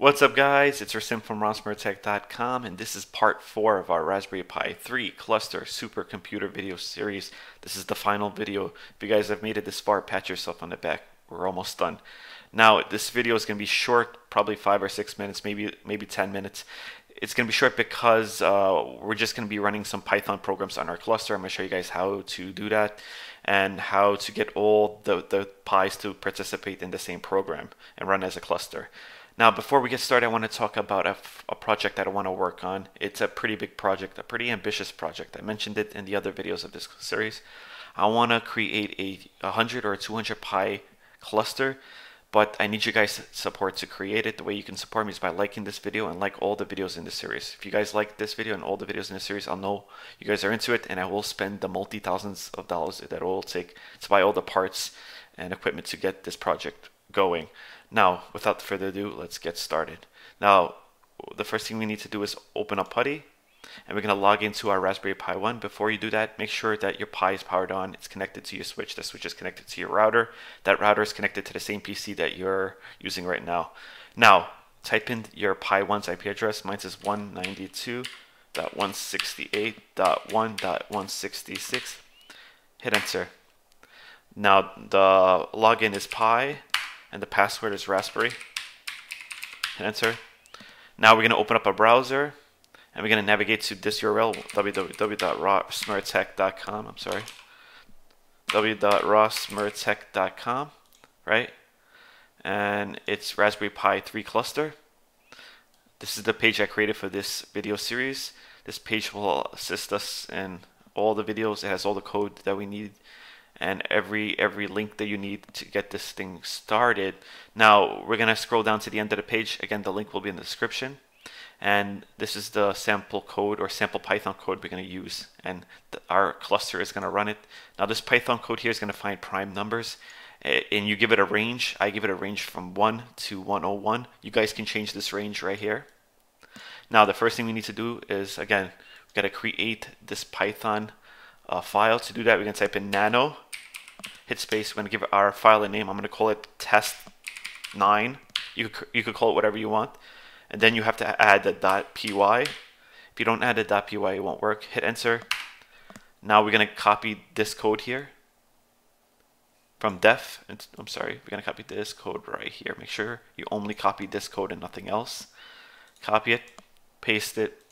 What's up guys, it's Rasim from rasmurtech.com, and this is part 4 of our Raspberry Pi 3 cluster supercomputer video series. This is the final video. If you guys have made it this far, pat yourself on the back. We're almost done. Now, this video is going to be short, probably 5 or 6 minutes, maybe 10 minutes. It's going to be short because we're just going to be running some Python programs on our cluster. I'm going to show you guys how to do that and how to get all the Pis to participate in the same program and run as a cluster. Now, before we get started, I want to talk about a project that I want to work on. It's a pretty big project, a pretty ambitious project. I mentioned it in the other videos of this series. I want to create a 100 or a 200 Pi cluster, but I need you guys' support to create it. The way you can support me is by liking this video and like all the videos in this series. If you guys like this video and all the videos in this series, I'll know you guys are into it, and I will spend the multi-thousands of dollars that it will take to buy all the parts and equipment to get this project going. Now, without further ado, let's get started. Now, the first thing we need to do is open up PuTTY, and we're going to log into our Raspberry Pi 1. Before you do that, make sure that your Pi is powered on. It's connected to your switch. The switch is connected to your router. That router is connected to the same PC that you're using right now. Now, type in your Pi 1's IP address. Mine is 192.168.1.166. Hit enter. Now, the login is Pi, and the password is Raspberry. Hit enter. Now we're going to open up a browser, and we're going to navigate to this URL, www.rasmurtech.com. I'm sorry, www.rasmurtech.com, right? And it's Raspberry Pi 3 cluster. This is the page I created for this video series. This page will assist us in all the videos. It has all the code that we need, and every link that you need to get this thing started. Now we're gonna scroll down to the end of the page. Again, the link will be in the description, and this is the sample code or sample Python code we're gonna use, and our cluster is gonna run it. Now this Python code here is gonna find prime numbers, and you give it a range. I give it a range from 1 to 101. You guys can change this range right here. Now the first thing we need to do is, again, we gotta create this Python file. To do that, we're gonna type in nano, hit space. We're going to give our file a name. I'm going to call it test9. You could call it whatever you want. And then you have to add the .py. If you don't add the .py, it won't work. Hit enter. Now we're going to copy this code here from def. I'm sorry. We're going to copy this code right here. Make sure you only copy this code and nothing else. Copy it, paste it.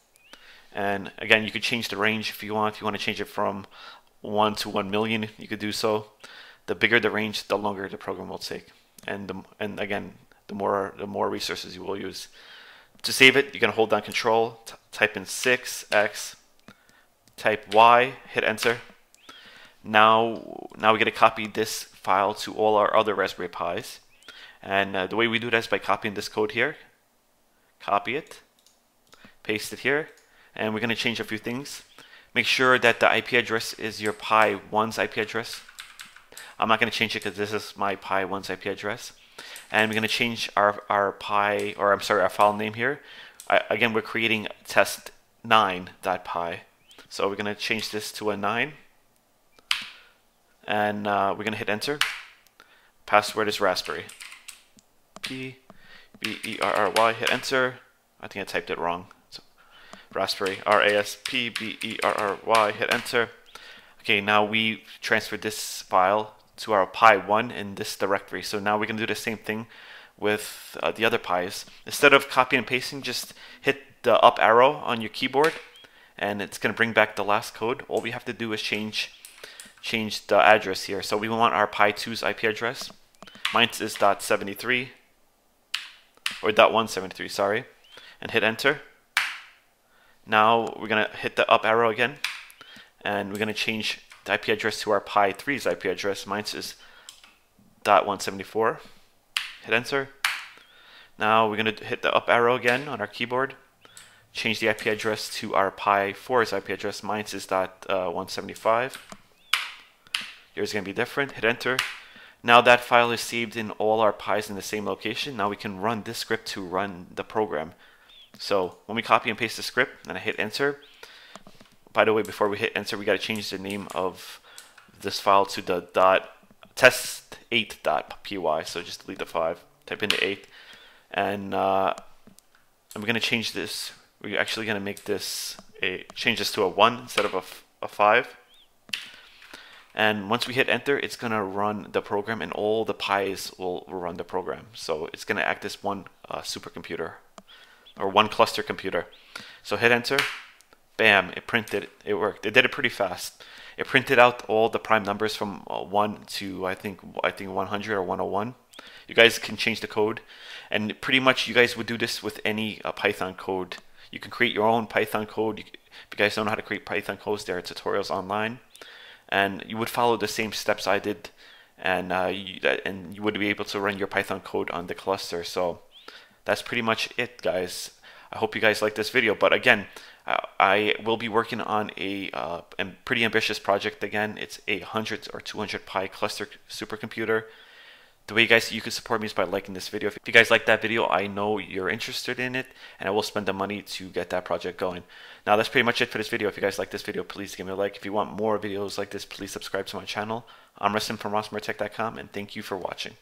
And again, you could change the range if you want. If you want to change it from 1 to 1 million, you could do so. The bigger the range, the longer the program will take, and again, the more resources you will use. To save it, you're going to hold down control, type in 6x, type y, hit enter. Now we're going to copy this file to all our other Raspberry Pis, and the way we do that is by copying this code here. Copy it, paste it here, and we're going to change a few things. Make sure that the IP address is your Pi 1's IP address. I'm not going to change it because this is my Pi 1's IP address. And we're going to change our file name here. Again, we're creating test9.py. So we're going to change this to a 9. And we're going to hit enter. Password is Raspberry. P-B-E-R-R-Y, hit enter. I think I typed it wrong. Raspberry, R-A-S-P-B-E-R-R-Y, hit enter. Okay, now we transferred this file to our Pi 1 in this directory. So now we can do the same thing with the other Pis. Instead of copy and pasting, just hit the up arrow on your keyboard, and it's going to bring back the last code. All we have to do is change the address here. So we want our Pi 2's IP address. Mine is .73, or .173, sorry, and hit enter. Now we're going to hit the up arrow again, and we're going to change the IP address to our Pi 3's IP address. Mine is .174. Hit enter. Now we're going to hit the up arrow again on our keyboard, change the IP address to our Pi 4's IP address. Mine is .175. Yours is going to be different. Hit enter. Now that file is saved in all our Pis in the same location. Now we can run this script to run the program. So when we copy and paste the script and I hit enter, by the way, before we hit enter, we got to change the name of this file to the test8.py. So just delete the 5, type in the 8, and And we're going to change this. We're actually going to make this change this to a 1 instead of a 5. And once we hit enter, it's going to run the program, and all the Pis will run the program. So it's going to act as one supercomputer, or one cluster computer. So hit enter. Bam, it printed. It worked. It did it pretty fast. It printed out all the prime numbers from 1 to I think 100 or 101. You guys can change the code, and pretty much you guys would do this with any Python code. You can create your own Python code. If you guys don't know how to create Python codes, there are tutorials online, and you would follow the same steps I did, and you would be able to run your Python code on the cluster. So that's pretty much it, guys. I hope you guys like this video, but again, I will be working on a pretty ambitious project again. It's a 100 or 200 Pi cluster supercomputer. The way you can support me is by liking this video. If you guys like that video, I know you're interested in it, and I will spend the money to get that project going. Now, that's pretty much it for this video. If you guys like this video, please give me a like. If you want more videos like this, please subscribe to my channel. I'm Rasm from rasmurtech.com, and thank you for watching.